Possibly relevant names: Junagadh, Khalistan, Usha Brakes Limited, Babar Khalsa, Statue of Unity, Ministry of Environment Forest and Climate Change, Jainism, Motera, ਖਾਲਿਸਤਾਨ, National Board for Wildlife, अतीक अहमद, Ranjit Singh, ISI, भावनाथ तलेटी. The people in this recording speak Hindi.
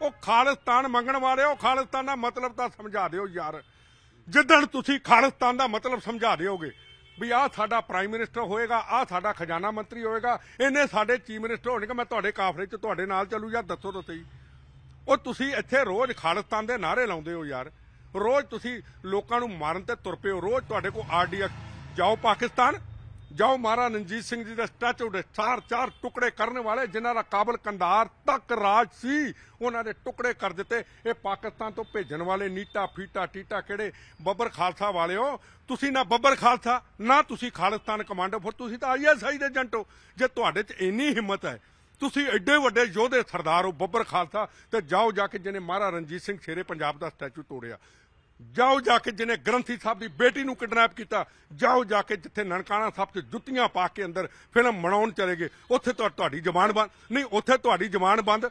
ਉਹ ਖਾਲਿਸਤਾਨ ਮੰਗਣ ਵਾਲੇ ਉਹ ਖਾਲਿਸਤਾਨ ਦਾ ਮਤਲਬ ਤਾਂ ਸਮਝਾ ਦਿਓ ਯਾਰ। ਜਿੱਦਣ ਤੁਸੀਂ ਖਾਲਿਸਤਾਨ ਦਾ ਮਤਲਬ ਸਮਝਾ ਦਿਓਗੇ ਵੀ ਆਹ ਸਾਡਾ ਪ੍ਰਾਈਮ ਮਿਨਿਸਟਰ ਹੋਏਗਾ, ਆਹ ਸਾਡਾ ਖਜ਼ਾਨਾ ਮੰਤਰੀ ਹੋਏਗਾ, ਇਹਨੇ ਸਾਡੇ ਚੀਫ ਮਿਨਿਸਟਰ ਹੋਣਗੇ, ਮੈਂ ਤੁਹਾਡੇ ਕਾਫਲੇ 'ਚ ਤੁਹਾਡੇ ਨਾਲ ਚੱਲੂ ਯਾਰ, ਦੱਸੋ ਤਾਂ ਸਹੀ। ਉਹ ਤੁਸੀਂ ਇੱਥੇ ਰੋਜ਼ ਖਾਲਿਸਤਾਨ ਦੇ ਨਾਅਰੇ ਲਾਉਂਦੇ ਹੋ ਯਾਰ, ਰੋਜ਼ ਤੁਸੀਂ ਲੋਕਾਂ ਨੂੰ ਮਾਰਨ ਤੇ ਤੁਰ ਪਏ ਹੋ, ਰੋਜ਼ ਤੁਹਾਡੇ ਕੋਲ RDF ਜਾਓ ਪਾਕਿਸਤਾਨ, जाओ महाराज रणजीत सिंह जी के स्टैचू के चार चार टुकड़े करने वाले जिन्हों का काबल कंधार तक राज सी उन्होंने टुकड़े कर दिते। ये पाकिस्तान तो भेजन वाले नीटा फीटा टीटा केड़े बबर खालसा वाले हो, तुसी ना बबर खालसा ना तुसी खालिस्तान कमांडो, फिर तुसी तो ISI दे एजेंट हो। जे तुहाडे च इन्नी हिम्मत है, तुसी एडे वड्डे योधे सरदार हो बबर खालसा, तो जाओ जाके जिन्हें महाराज रणजीत सिंह शेरे पंजाब का स्टैचू तोड़िया, जाओ जाके जिन्हें ग्रंथी साहब की बेटी को किडनैप किया, जाओ जाके जिथे ननकाना साहब से जुत्तियां पा के अंदर फिल्म बनाने चले गए, उत्थे तो जबान बंद नहीं, उत्थे तो जबान बंद।